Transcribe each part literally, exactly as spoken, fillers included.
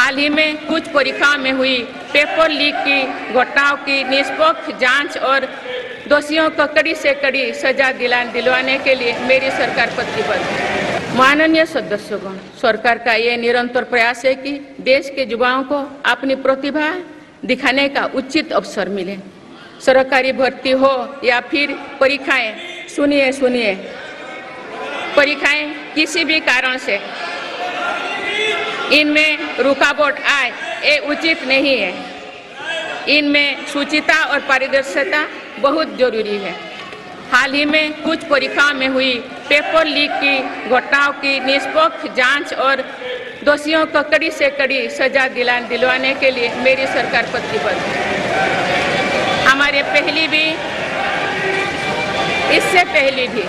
हाल ही में कुछ परीक्षाओं में हुई पेपर लीक की घटनाओं की निष्पक्ष जांच और दोषियों को कड़ी से कड़ी सजा दिलवाने के लिए मेरी सरकार प्रतिबद्ध है। माननीय सदस्यगण, सरकार का ये निरंतर प्रयास है कि देश के युवाओं को अपनी प्रतिभा दिखाने का उचित अवसर मिले। सरकारी भर्ती हो या फिर परीक्षाएं, सुनिए सुनिए परीक्षाएं किसी भी कारण से इनमें रुकावट आए ये उचित नहीं है। इनमें शुचिता और पारदर्शिता बहुत जरूरी है। हाल ही में कुछ परीक्षाओं में हुई पेपर लीक की घटनाओं की निष्पक्ष जांच और दोषियों को कड़ी से कड़ी सजा दिलवाने के लिए मेरी सरकार प्रतिबद्ध है। हमारे पहले भी इससे पहले भी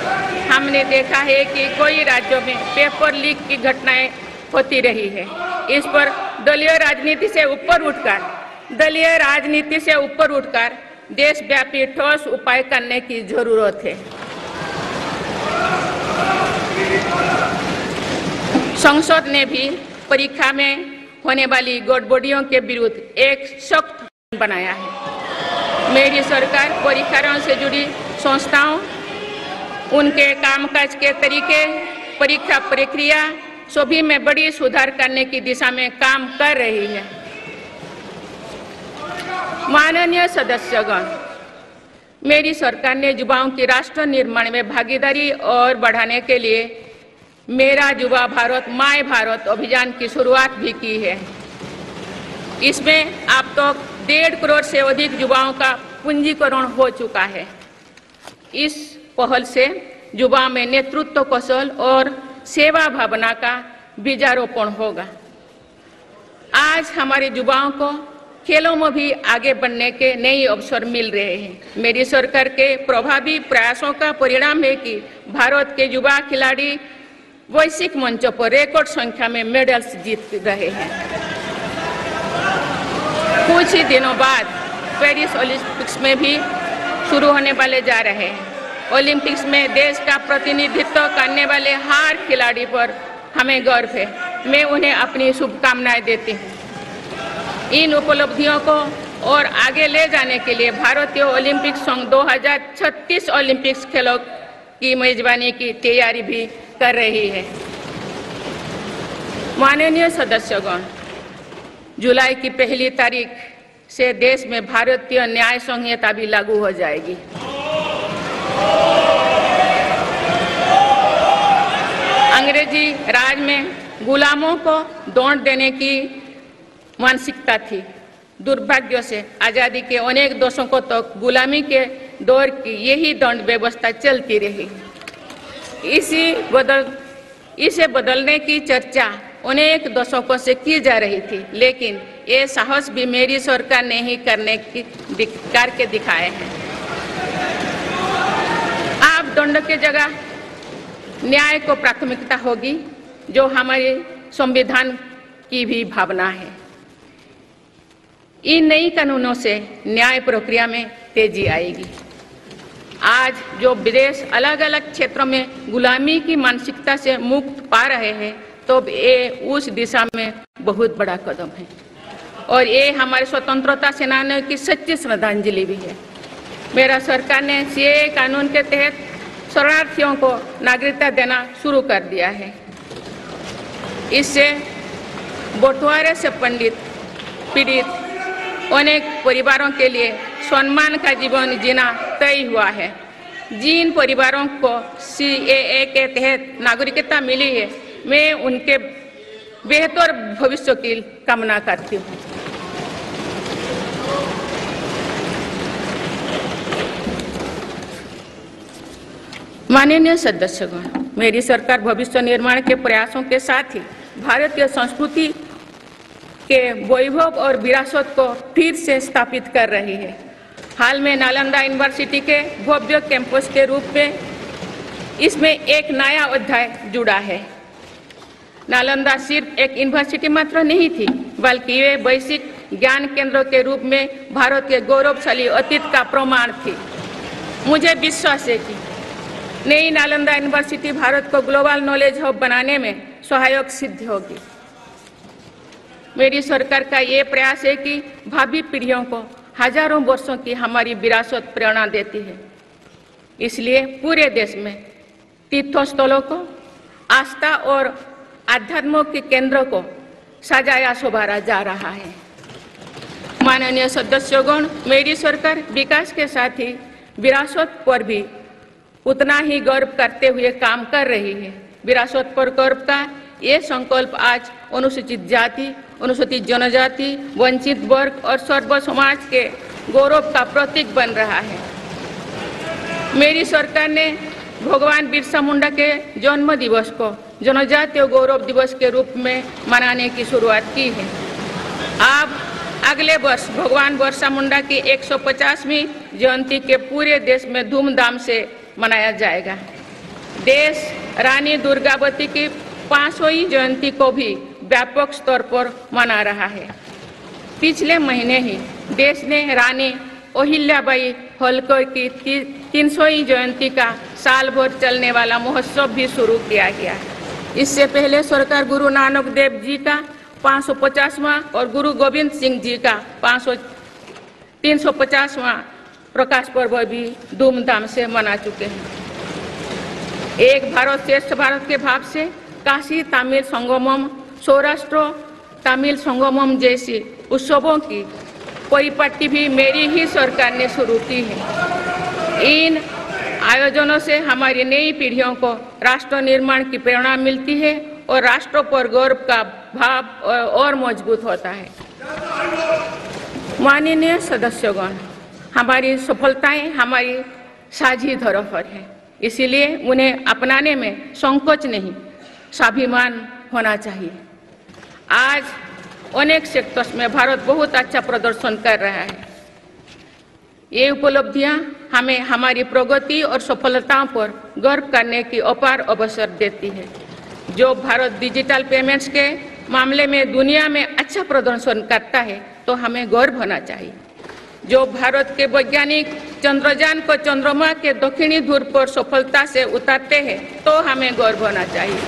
हमने देखा है कि कई राज्यों में पेपर लीक की घटनाएं होती रही है। इस पर दलीय राजनीति से ऊपर उठकर दलीय राजनीति से ऊपर उठकर देशव्यापी ठोस उपाय करने की जरूरत है। संसद ने भी परीक्षा में होने वाली गड़बड़ियों के विरुद्ध एक सख्त बनाया है। मेरी सरकार परीक्षाओं से जुड़ी संस्थाओं, उनके कामकाज के तरीके, परीक्षा प्रक्रिया सभी में बड़ी सुधार करने की दिशा में काम कर रही है। माननीय सदस्यगण, मेरी सरकार ने युवाओं की राष्ट्र निर्माण में भागीदारी और बढ़ाने के लिए मेरा युवा भारत माय भारत अभियान की शुरुआत भी की है। इसमें अब तक तो डेढ़ करोड़ से अधिक युवाओं का पूंजीकरण हो चुका है। इस पहल से युवा में नेतृत्व कौशल और सेवा भावना का बीजारोपण होगा। आज हमारे युवाओं को खेलों में भी आगे बढ़ने के नए अवसर मिल रहे हैं। मेरी सरकार के प्रभावी प्रयासों का परिणाम है कि भारत के युवा खिलाड़ी वैश्विक मंचों पर रिकॉर्ड संख्या में मेडल्स जीत रहे हैं। कुछ ही दिनों बाद पेरिस ओलंपिक्स में भी शुरू होने वाले जा रहे हैं। ओलंपिक्स में देश का प्रतिनिधित्व करने वाले हर खिलाड़ी पर हमें गर्व है। मैं उन्हें अपनी शुभकामनाएं देती हूँ। इन उपलब्धियों को और आगे ले जाने के लिए भारतीय ओलंपिक संघ दो हज़ार छत्तीस ओलंपिक्स खेलों की मेजबानी की तैयारी भी कर रही है। माननीय सदस्यगण, जुलाई की पहली तारीख से देश में भारतीय न्याय संहिता भी लागू हो जाएगी। अंग्रेजी राज में गुलामों को दंड देने की मानसिकता थी। दुर्भाग्य से आजादी के अनेक दशकों तक तो गुलामी के दौर की यही दंड व्यवस्था चलती रही। इसी बदल इसे बदलने की चर्चा अनेक दशकों से की जा रही थी, लेकिन ये साहस भी मेरी सरकार ने ही करने की करके दिखाए हैं। दंड के जगह न्याय को प्राथमिकता होगी, जो हमारे संविधान की भी भावना है। इन नई कानूनों से न्याय प्रक्रिया में तेजी आएगी। आज जो विदेश अलग अलग क्षेत्रों में गुलामी की मानसिकता से मुक्त पा रहे हैं, तो ये उस दिशा में बहुत बड़ा कदम है और ये हमारे स्वतंत्रता सेनानियों की सच्ची श्रद्धांजलि भी है। मेरा सरकार ने सीएए कानून के तहत शरणार्थियों को नागरिकता देना शुरू कर दिया है। इससे बंटवारे से पंडित पीड़ित अनेक परिवारों के लिए सम्मान का जीवन जीना तय हुआ है। जिन परिवारों को सीएए के तहत नागरिकता मिली है, मैं उनके बेहतर भविष्य की कामना करती हूँ। माननीय सदस्यगण, मेरी सरकार भविष्य निर्माण के प्रयासों के साथ ही भारतीय संस्कृति के वैभव और विरासत को फिर से स्थापित कर रही है। हाल में नालंदा यूनिवर्सिटी के भव्य कैंपस के रूप में इसमें एक नया अध्याय जुड़ा है। नालंदा सिर्फ एक यूनिवर्सिटी मात्र नहीं थी, बल्कि ये वैश्विक ज्ञान केंद्र के रूप में भारत के गौरवशाली अतीत का प्रमाण थी। मुझे विश्वास है कि नई नालंदा यूनिवर्सिटी भारत को ग्लोबल नॉलेज हब बनाने में सहायक सिद्ध होगी। मेरी सरकार का ये प्रयास है कि भावी पीढ़ियों को हजारों वर्षों की हमारी विरासत प्रेरणा देती है। इसलिए पूरे देश में तीर्थस्थलों को आस्था और आध्यात्म के केंद्रों को सजाया संवारा जा रहा है। माननीय सदस्यगण, मेरी सरकार विकास के साथ ही विरासत पर भी उतना ही गर्व करते हुए काम कर रही है। विरासत पर गर्व का ये संकल्प आज अनुसूचित जाति, अनुसूचित जनजाति, वंचित वर्ग और सर्व समाज के गौरव का प्रतीक बन रहा है। मेरी सरकार ने भगवान बिरसा मुंडा के जन्म दिवस को जनजातीय गौरव दिवस के रूप में मनाने की शुरुआत की है। अब अगले वर्ष भगवान बिरसा मुंडा की एक सौ पचासवीं जयंती के पूरे देश में धूमधाम से मनाया जाएगा। देश रानी दुर्गावती की पाँचवीं जयंती को भी व्यापक स्तर पर मना रहा है। पिछले महीने ही देश ने रानी अहिल्याबाई होलकर की तीन सौवीं जयंती का साल भर चलने वाला महोत्सव भी शुरू किया गया। इससे पहले सरकार गुरु नानक देव जी का पाँच सौ पचासवां और गुरु गोविंद सिंह जी का तीन सौ पचासवां प्रकाश पर्व भी धूमधाम से मना चुके हैं। एक भारत श्रेष्ठ भारत के भाव से काशी तमिल संगमम, सौराष्ट्र तमिल संगमम जैसी उत्सवों की परिपाटी भी मेरी ही सरकार ने शुरू की है। इन आयोजनों से हमारी नई पीढ़ियों को राष्ट्र निर्माण की प्रेरणा मिलती है और राष्ट्र पर गौरव का भाव और मजबूत होता है। माननीय सदस्यगण, हमारी सफलताएं हमारी साझी धरोहर है, इसीलिए उन्हें अपनाने में संकोच नहीं, स्वाभिमान होना चाहिए। आज अनेक सेक्टर्स में भारत बहुत अच्छा प्रदर्शन कर रहा है। ये उपलब्धियां हमें हमारी प्रगति और सफलताओं पर गर्व करने की अपार अवसर देती है। जो भारत डिजिटल पेमेंट्स के मामले में दुनिया में अच्छा प्रदर्शन करता है तो हमें गर्व होना चाहिए। जो भारत के वैज्ञानिक चंद्रयान को चंद्रमा के दक्षिणी ध्रुव पर सफलता से उतारते हैं तो हमें गर्व होना चाहिए।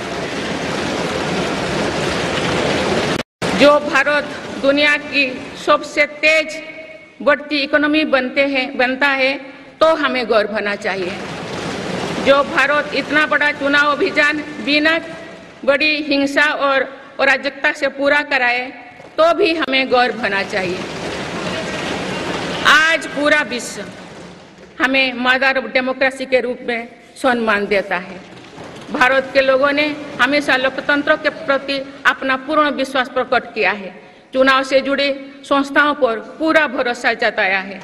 जो भारत दुनिया की सबसे तेज बढ़ती इकोनॉमी बनते हैं बनता है तो हमें गर्व होना चाहिए। जो भारत इतना बड़ा चुनाव अभियान बिना बड़ी हिंसा और अराजकता से पूरा कराए तो भी हमें गर्व होना चाहिए। आज पूरा विश्व हमें मदर डेमोक्रेसी के रूप में सम्मान देता है। भारत के लोगों ने हमेशा लोकतंत्र के प्रति अपना पूर्ण विश्वास प्रकट किया है। चुनाव से जुड़ी संस्थाओं पर पूरा भरोसा जताया है।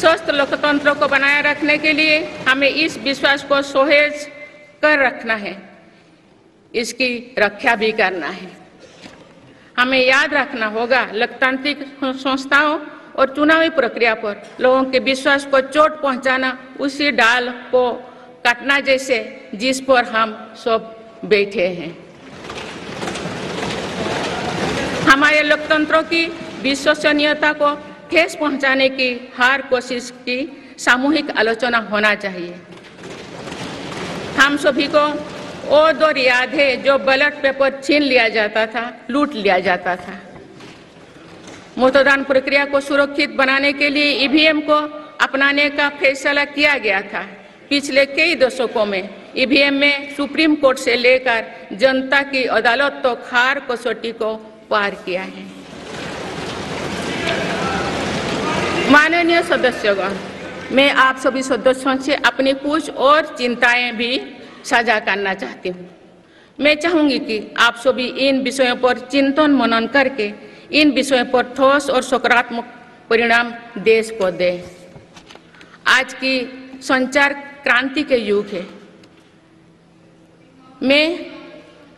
स्वस्थ लोकतंत्र को बनाए रखने के लिए हमें इस विश्वास को सहेज कर रखना है, इसकी रक्षा भी करना है। हमें याद रखना होगा लोकतांत्रिक संस्थाओं और चुनावी प्रक्रिया पर लोगों के विश्वास को चोट पहुंचाना उसी डाल को काटना जैसे जिस पर हम सब बैठे हैं। हमारे लोकतंत्र की विश्वसनीयता को ठेस पहुंचाने की हर कोशिश की सामूहिक आलोचना होना चाहिए। हम सभी को वो दौर याद है जो बैलेट पेपर छीन लिया जाता था, लूट लिया जाता था। मतदान प्रक्रिया को सुरक्षित बनाने के लिए ई वी एम को अपनाने का फैसला किया गया था। पिछले कई दशकों में ई वी एम में सुप्रीम कोर्ट से लेकर जनता की अदालत तक तो हार कसौटी को पार किया है। माननीय सदस्यगण, मैं आप सभी सदस्यों से अपनी कुछ और चिंताएं भी साझा करना चाहती हूँ। मैं चाहूँगी कि आप सभी इन विषयों पर चिंतन मनन करके इन विषयों पर ठोस और सकारात्मक परिणाम देश को दे। आज की संचार क्रांति के युग है में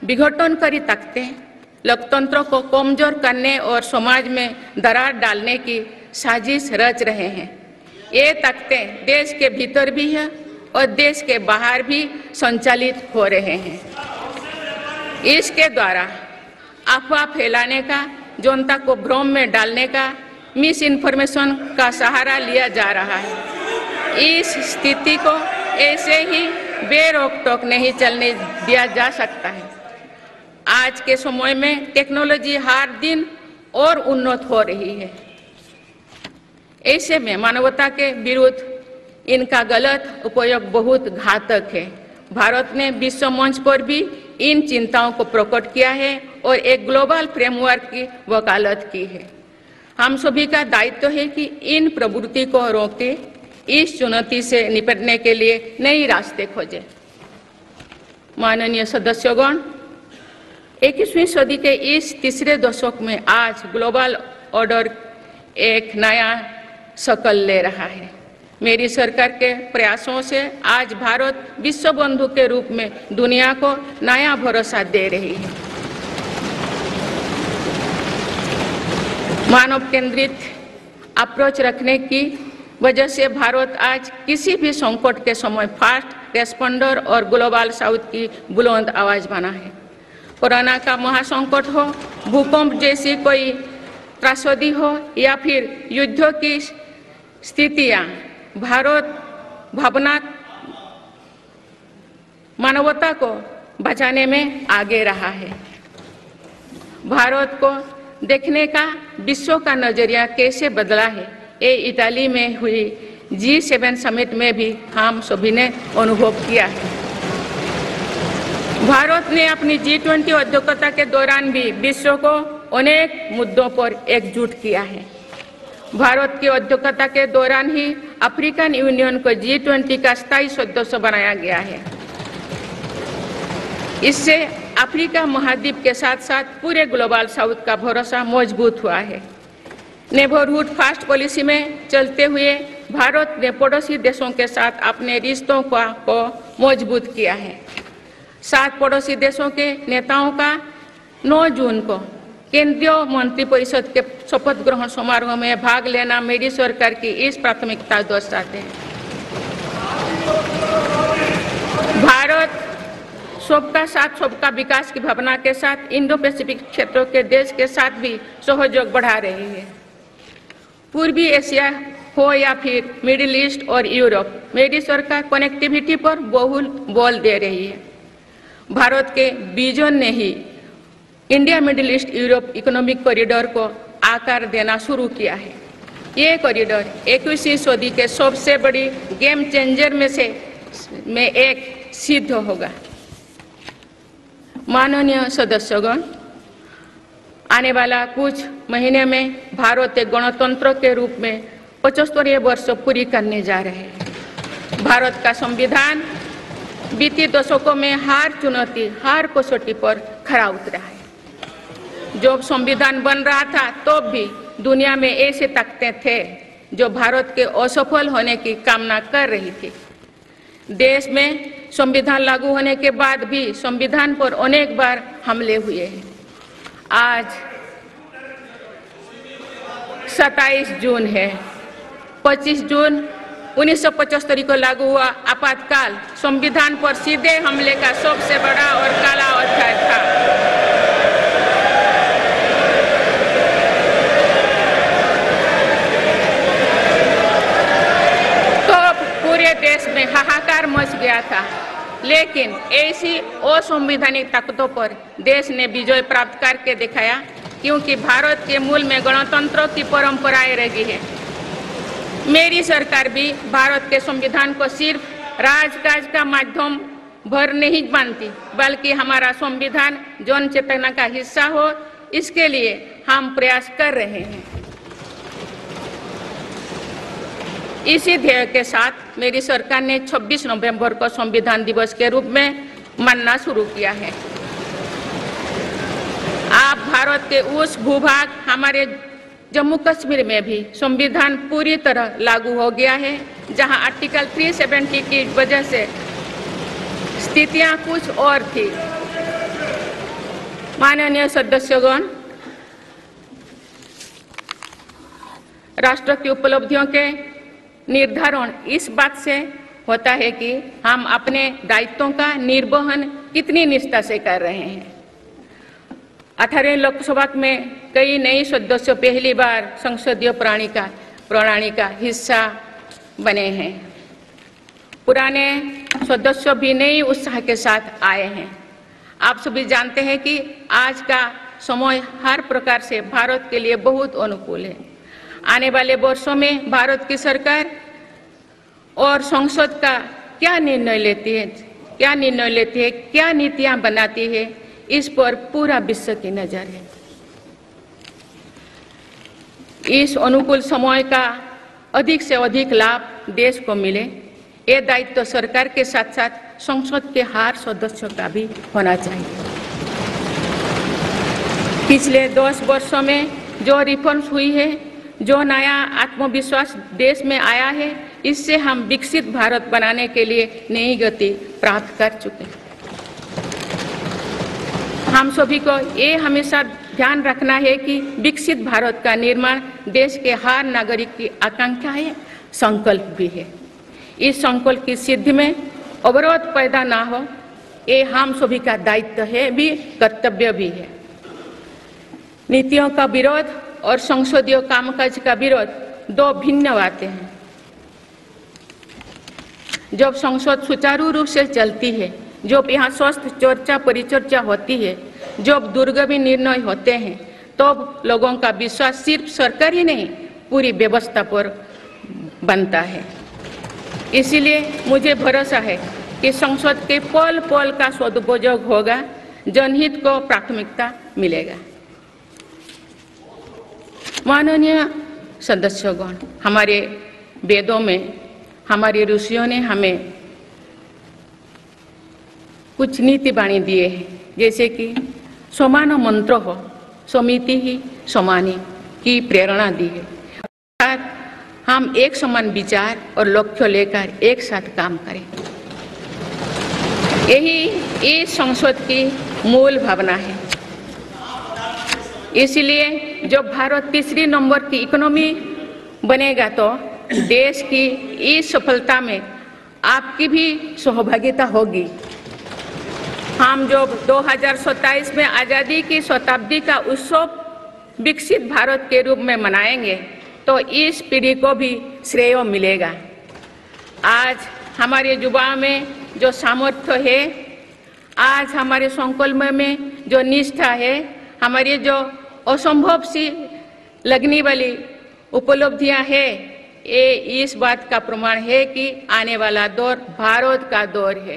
विघटनकारी ताकतें लोकतंत्र को कमजोर करने और समाज में दरार डालने की साजिश रच रहे हैं। ये ताकतें देश के भीतर भी हैं और देश के बाहर भी संचालित हो रहे हैं। इसके द्वारा अफवाह फैलाने का, जनता को भ्रम में डालने का, मिस इन्फॉर्मेशन का सहारा लिया जा रहा है। इस स्थिति को ऐसे ही बेरोक टोक नहीं चलने दिया जा सकता है। आज के समय में टेक्नोलॉजी हर दिन और उन्नत हो रही है। ऐसे में मानवता के विरुद्ध इनका गलत उपयोग बहुत घातक है। भारत ने विश्व मंच पर भी इन चिंताओं को प्रकट किया है और एक ग्लोबल फ्रेमवर्क की वकालत की है। हम सभी का दायित्व है कि इन प्रवृत्ति को रोकते, इस चुनौती से निपटने के लिए नए रास्ते खोजें। माननीय सदस्यगण, इक्कीसवीं सदी के इस तीसरे दशक में आज ग्लोबल ऑर्डर एक नया शक्ल ले रहा है। मेरी सरकार के प्रयासों से आज भारत विश्व बंधु के रूप में दुनिया को नया भरोसा दे रही है। मानव केंद्रित अप्रोच रखने की वजह से भारत आज किसी भी संकट के समय फास्ट रेस्पॉन्डर और ग्लोबल साउथ की बुलंद आवाज बना है। कोरोना का महासंकट हो, भूकंप जैसी कोई त्रासदी हो या फिर युद्धों की स्थितियां, भारत भावना मानवता को बचाने में आगे रहा है। भारत को देखने का विश्व का नजरिया कैसे बदला है, ये इटाली में हुई जी सेवन समिट में भी हम सभी ने अनुभव किया है। भारत ने अपनी जी ट्वेंटी अध्यक्षता के दौरान भी विश्व को अनेक मुद्दों पर एकजुट किया है। भारत की अध्यक्षता के दौरान ही अफ्रीकन यूनियन को जी ट्वेंटी का स्थायी सदस्य बनाया गया है। इससे अफ्रीका महाद्वीप के साथ साथ पूरे ग्लोबल साउथ का भरोसा मजबूत हुआ है। नेबरहुड फर्स्ट पॉलिसी में चलते हुए भारत ने पड़ोसी देशों के साथ अपने रिश्तों को मजबूत किया है। सात पड़ोसी देशों के नेताओं का नौ जून को केंद्रीय मंत्री परिषद के शपथ ग्रहण समारोह में भाग लेना मेरी सरकार की इस प्राथमिकता दर्शाते हैं। भारत सबका साथ सबका विकास की भावना के साथ इंडो पैसिफिक क्षेत्रों के देश के साथ भी सहयोग बढ़ा रही है। पूर्वी एशिया हो या फिर मिडिल ईस्ट और यूरोप, मेरी सरकार कनेक्टिविटी पर बहुल बल दे रही है। भारत के विजन ने ही India middle east Europe economic corridor को आकार देना शुरू किया है। ये कॉरिडोर इक्कीसवीं सदी के सबसे बड़ी गेम चेंजर में से में एक सिद्ध होगा। माननीय सदस्यगण, आने वाला कुछ महीने में भारत एक गणतंत्र के रूप में पचहत्तर वर्ष पूरी करने जा रहे हैं। भारत का संविधान बीते दशकों में हर चुनौती, हर कसौटी पर खरा उतरा है। जब संविधान बन रहा था तो भी दुनिया में ऐसे ताकतें थे जो भारत के असफल होने की कामना कर रही थी। देश में संविधान लागू होने के बाद भी संविधान पर अनेक बार हमले हुए हैं। आज सत्ताईस जून है। पच्चीस जून उन्नीस सौ पचहत्तर को लागू हुआ आपातकाल संविधान पर सीधे हमले का सबसे बड़ा और काला अध्याय था। तो पूरे देश में हाहाकार मच गया था, लेकिन ऐसी असंवैधानिक ताकतों पर देश ने विजय प्राप्त करके दिखाया, क्योंकि भारत के मूल में गणतंत्र की परंपराएं रही है। मेरी सरकार भी भारत के संविधान को सिर्फ राजकाज का माध्यम भर नहीं मानती, बल्कि हमारा संविधान जन चेतना का हिस्सा हो, इसके लिए हम प्रयास कर रहे हैं। इसी ध्येय के साथ मेरी सरकार ने छब्बीस नवंबर को संविधान दिवस के रूप में मनाना शुरू किया है। आप भारत के उस भूभाग, हमारे जम्मू कश्मीर में भी संविधान पूरी तरह लागू हो गया है, जहां आर्टिकल तीन सौ सत्तर की वजह से स्थितियां कुछ और थी। माननीय सदस्यगण, राष्ट्र की उपलब्धियों के निर्धारण इस बात से होता है कि हम अपने दायित्वों का निर्वहन कितनी निष्ठा से कर रहे हैं। अठारहवीं लोकसभा में कई नए सदस्य पहली बार संसदीय प्रणाली का प्रणाली का हिस्सा बने हैं। पुराने सदस्य भी नए उत्साह के साथ आए हैं। आप सभी जानते हैं कि आज का समय हर प्रकार से भारत के लिए बहुत अनुकूल है। आने वाले वर्षों में भारत की सरकार और संसद का क्या निर्णय लेती है, क्या निर्णय लेती है, क्या नीतियां बनाती है, इस पर पूरा विश्व की नजर है। इस अनुकूल समय का अधिक से अधिक लाभ देश को मिले, ये दायित्व तो सरकार के साथ साथ संसद के हर सदस्यों का भी होना चाहिए। पिछले दस वर्षों में जो रिफॉर्म्स हुई है, जो नया आत्मविश्वास देश में आया है, इससे हम विकसित भारत बनाने के लिए नई गति प्राप्त कर चुके हैं। हम सभी को ये हमेशा ध्यान रखना है कि विकसित भारत का निर्माण देश के हर नागरिक की आकांक्षा है, संकल्प भी है। इस संकल्प की सिद्धि में अवरोध पैदा ना हो, ये हम सभी का दायित्व है भी, कर्तव्य भी है। नीतियों का विरोध और संसदीय कामकाज का विरोध दो भिन्न बातें हैं। जब संसद सुचारू रूप से चलती है, जब यहाँ स्वस्थ चर्चा परिचर्चा होती है, जब दुर्गमी निर्णय होते हैं, तब तो लोगों का विश्वास सिर्फ सरकार ही नहीं, पूरी व्यवस्था पर बनता है। इसीलिए मुझे भरोसा है कि संसद के पल पल का सदुपयोग होगा, जनहित को प्राथमिकता मिलेगा। माननीय सदस्यगण, हमारे वेदों में, हमारे ऋषियों ने हमें कुछ नीति बाणी दिए हैं, जैसे कि समान मंत्र हो समिति ही समानी की प्रेरणा दी है। अर्थात हम एक समान विचार और लक्ष्य लेकर एक साथ काम करें, यही इस संसद की मूल भावना है। इसलिए जब भारत तीसरी नंबर की इकोनॉमी बनेगा तो देश की इस सफलता में आपकी भी सहभागिता होगी। हम जो दो हज़ार सत्ताईस में आज़ादी की शताब्दी का उत्सव विकसित भारत के रूप में मनाएंगे तो इस पीढ़ी को भी श्रेय मिलेगा। आज हमारे युवाओं में जो सामर्थ्य है, आज हमारे संकल्प में जो निष्ठा है, हमारी जो असंभव सी लगने वाली उपलब्धियां है, ये इस बात का प्रमाण है कि आने वाला दौर भारत का दौर है।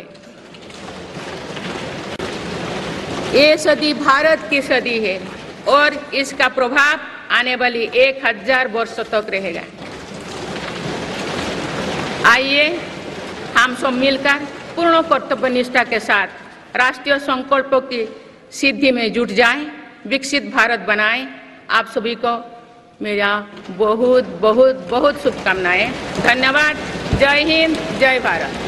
ये सदी भारत की सदी है और इसका प्रभाव आने वाली एक हजार वर्षों तक रहेगा। आइए हम सब मिलकर पूर्ण कर्तव्यनिष्ठा के साथ राष्ट्रीय संकल्पों की सिद्धि में जुट जाएं, विकसित भारत बनाएं। आप सभी को मेरा बहुत बहुत बहुत शुभकामनाएं। धन्यवाद। जय हिंद, जय भारत।